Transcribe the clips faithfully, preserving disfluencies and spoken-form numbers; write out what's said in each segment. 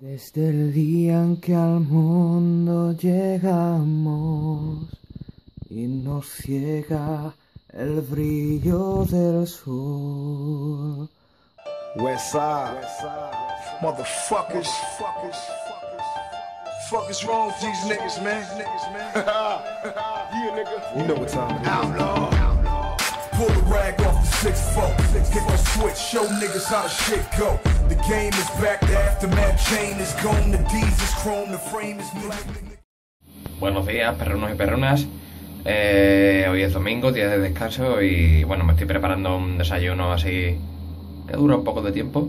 Desde el día en que al mundo llegamos y nos ciega el brillo del sol. West side, motherfuckers, fuckers, fuckers wrong with these niggas, man. Yeah, nigga. You know what time it is. Outlaw. Pull the rag off the six four. Hit my switch, show niggas how the shit go. The game is back, the aftermath chain is gone, the D's is chrome, the frame is black. Buenos días, perrunos y perrunas. Eh, hoy es domingo, día de descanso y bueno, me estoy preparando un desayuno así que dura un poco de tiempo,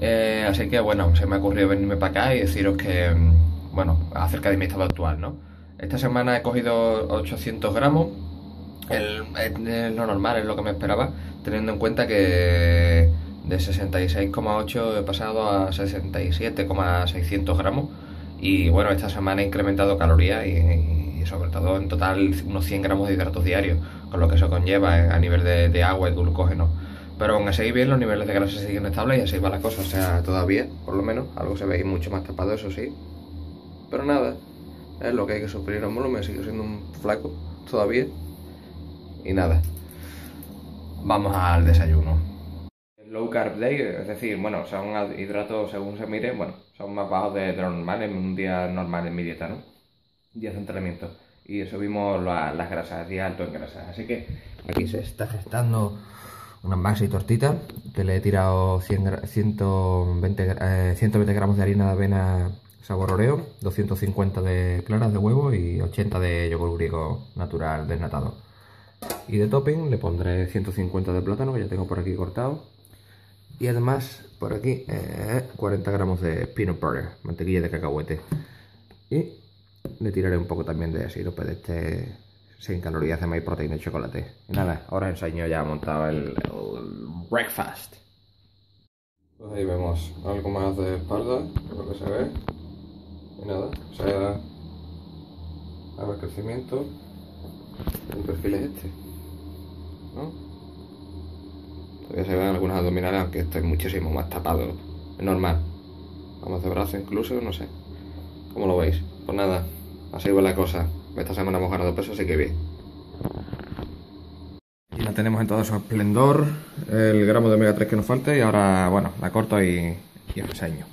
eh, así que bueno, se me ha ocurrido venirme para acá y deciros que, bueno, acerca de mi estado actual, ¿no? Esta semana he cogido ochocientos gramos, es lo normal, es lo que me esperaba, teniendo en cuenta que de sesenta y seis coma ocho he pasado a sesenta y siete coma seiscientos gramos y bueno, esta semana he incrementado calorías y, y y sobre todo en total unos cien gramos de hidratos diarios, con lo que eso conlleva a nivel de, de agua y glucógeno. Pero aún así bien, los niveles de grasa siguen estables y así va la cosa, o sea, todavía, por lo menos, algo se ve ahí mucho más tapado, eso sí. Pero nada, es lo que hay que suplir en volumen, sigo siendo un flaco todavía. Y nada, vamos al desayuno. Low carb day, es decir, bueno, son hidratos según se mire, bueno, son más bajos de, de lo normal en un día normal en mi dieta, ¿no? Días de entrenamiento y eso vimos la, las grasas, día alto en grasas, así que aquí se está gestando una maxi tortita que le he tirado cien, ciento veinte, eh, ciento veinte gramos de harina de avena sabor Oreo, doscientos cincuenta de claras de huevo y ochenta de yogur griego natural desnatado, y de topping le pondré ciento cincuenta de plátano que ya tengo por aquí cortado, y además por aquí eh, cuarenta gramos de peanut butter, mantequilla de cacahuete, y le tiraré un poco también de sirope de este sin calorías de maíz, proteína y chocolate. Y nada, ahora os enseño ya montado el, el breakfast. Pues ahí vemos algo más de espalda, creo que se ve. Y nada, o sea, a ver, crecimiento. El perfil es este, ¿no? Todavía se ven algunas abdominales, aunque esto es muchísimo más tapado. Es normal. Vamos de brazo incluso, no sé. ¿Cómo lo veis? Pues nada, así va la cosa. Esta semana hemos ganado peso, así que bien. Y la tenemos en todo su esplendor, el gramo de omega tres que nos falta, y ahora, bueno, la corto y, y os enseño.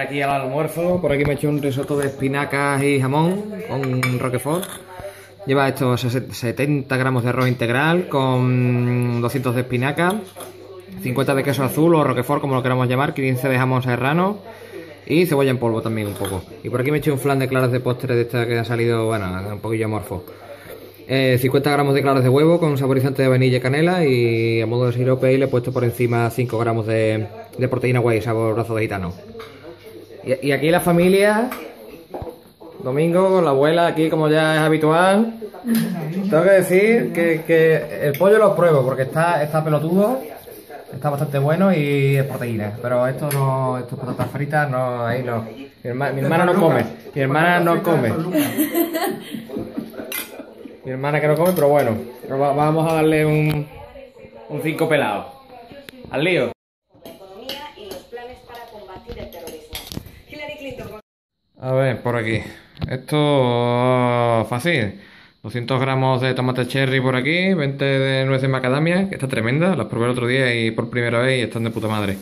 Aquí al almuerzo, por aquí me he hecho un risotto de espinacas y jamón con roquefort. Lleva estos setenta gramos de arroz integral con doscientos de espinaca, cincuenta de queso azul o roquefort como lo queramos llamar, quince de jamón serrano y cebolla en polvo también un poco. Y por aquí me he hecho un flan de claras de postre de esta que ha salido, bueno, un poquillo amorfo. Eh, cincuenta gramos de claras de huevo con saborizante de vainilla y canela, y a modo de sirope le he puesto por encima cinco gramos de, de proteína whey sabor brazo de gitano. Y aquí la familia, domingo con la abuela, aquí como ya es habitual. Tengo que decir que, que el pollo lo pruebo porque está, está pelotudo, está bastante bueno y es proteína. Pero esto no, esto es patatas fritas, no, ahí no. Mi, herma, mi hermana no come, mi hermana no come. Mi hermana que no come, pero bueno, pero vamos a darle un, un cinco pelado. Al lío. A ver, por aquí. Esto fácil. doscientos gramos de tomate cherry por aquí, veinte de nuez de macadamia, que está tremenda. Las probé el otro día y por primera vez y están de puta madre.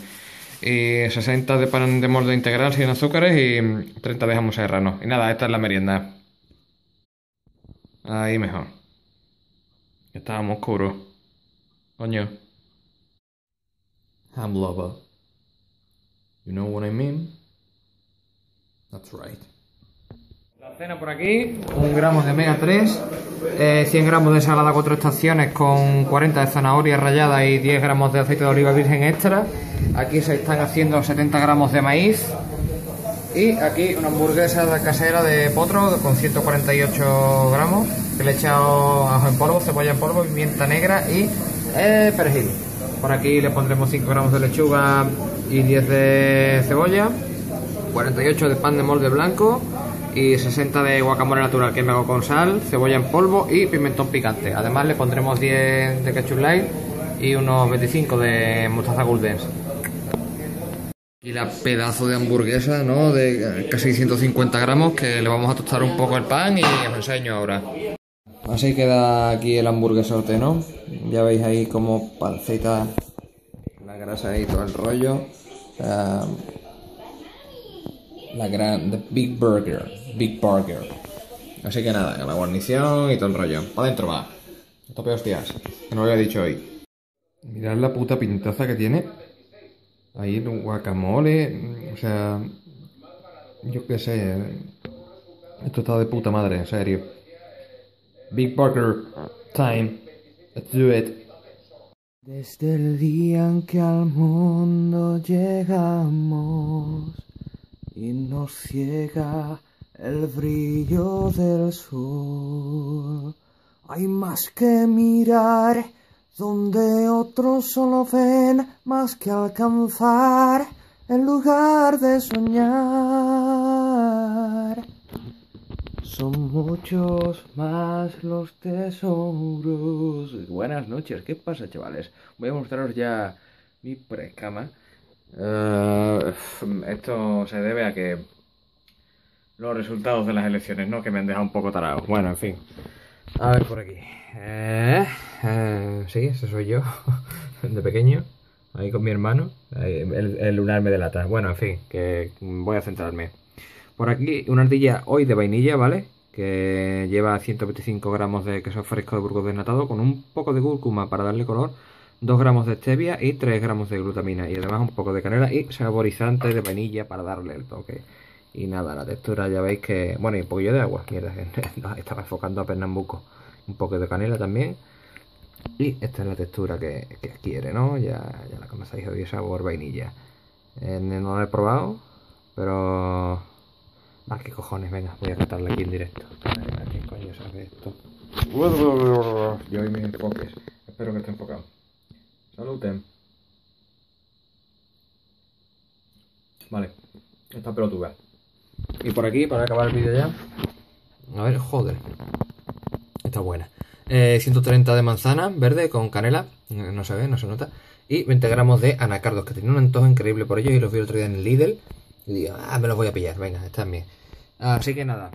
Y sesenta de pan de molde integral sin azúcares y treinta de jamón serrano. Y nada, esta es la merienda. Ahí mejor. Estábamos oscuros. Coño. Ham lover. You know what I mean? That's right. La cena por aquí, un gramo de omega tres, eh, cien gramos de ensalada cuatro estaciones con cuarenta de zanahoria rallada y diez gramos de aceite de oliva virgen extra. Aquí se están haciendo setenta gramos de maíz. Y aquí una hamburguesa casera de potro con ciento cuarenta y ocho gramos, que le he echado ajo en polvo, cebolla en polvo, pimienta negra y eh, perejil. Por aquí le pondremos cinco gramos de lechuga y diez de cebolla, cuarenta y ocho de pan de molde blanco y sesenta de guacamole natural que me hago con sal, cebolla en polvo y pimentón picante. Además le pondremos diez de ketchup light y unos veinticinco de mostaza golden. Y la pedazo de hamburguesa, ¿no? De casi ciento cincuenta gramos, que le vamos a tostar un poco el pan y os enseño ahora. Así queda aquí el hamburguesote, ¿no? Ya veis ahí como pancita, la grasa y todo el rollo. Um, la gran... The Big Burger. Big Burger. Así que nada, la guarnición y todo el rollo. Para adentro va. Tope hostias, que no lo había dicho hoy. Mirad la puta pintaza que tiene. Ahí el guacamole, o sea, yo qué sé, esto está de puta madre, en serio. Big Burger time, let's do it. Desde el día en que al mundo llegamos y nos ciega el brillo del sol, hay más que mirar. Donde otros solo ven más que alcanzar, en lugar de soñar. Son muchos más los tesoros. Buenas noches, ¿qué pasa, chavales? Voy a mostraros ya mi pre-cama. Uh, esto se debe a que los resultados de las elecciones, ¿no? Que me han dejado un poco tarado. Bueno, en fin. A ver por aquí. Eh, eh, sí, ese soy yo, de pequeño, ahí con mi hermano. El, el lunar me delata. Bueno, en fin, que voy a centrarme. Por aquí una ardilla hoy de vainilla, ¿vale? Que lleva ciento veinticinco gramos de queso fresco de Burgos desnatado con un poco de cúrcuma para darle color, dos gramos de stevia y tres gramos de glutamina. Y además un poco de canela y saborizante de vainilla para darle el toque. Y nada, la textura ya veis que... Bueno, y un poquillo de agua, mierda, estaba enfocando a Pernambuco. Un poco de canela también. Y esta es la textura que, que adquiere, ¿no? Ya, ya la comenzáis a oír sabor vainilla. Eh, no la he probado, pero... Ah, qué cojones, venga, voy a cantarla aquí en directo. ¿Qué coño sabe esto? Yo y mis enfoques. Espero que esté enfocado. Saluten. Vale, esta pelotuda. Y por aquí, para acabar el vídeo ya. A ver, joder. Está buena. Eh, ciento treinta de manzana verde con canela. No se ve, no se nota. Y veinte gramos de anacardos, que tenía un antojo increíble por ellos. Y los vi el otro día en el Lidl. Y digo, ah, me los voy a pillar. Venga, están bien. Así que nada.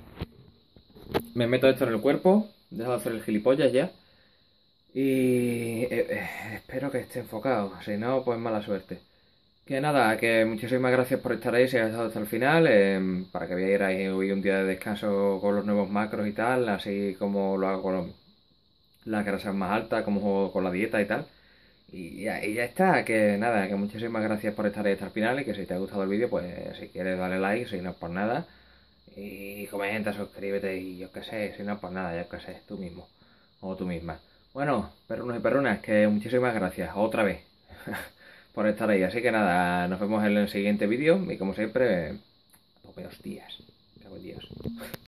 Me meto esto en el cuerpo. Dejo de hacer el gilipollas ya. Y... Eh, eh, espero que esté enfocado. Si no, pues mala suerte. Que nada, que muchísimas gracias por estar ahí, si has estado hasta el final, eh, para que vierais hoy un día de descanso con los nuevos macros y tal, así como lo hago con los, las grasas más altas, como juego con la dieta y tal. Y ya, y ya está, que nada, que muchísimas gracias por estar ahí hasta el final y que si te ha gustado el vídeo, pues si quieres dale like, si no es por nada, y comenta, suscríbete y yo qué sé, si no es por nada, yo qué sé, tú mismo, o tú misma. Bueno, perrunos y perrunas, que muchísimas gracias, otra vez. por estar ahí, así que nada, nos vemos en el siguiente vídeo y como siempre, a tope hostias.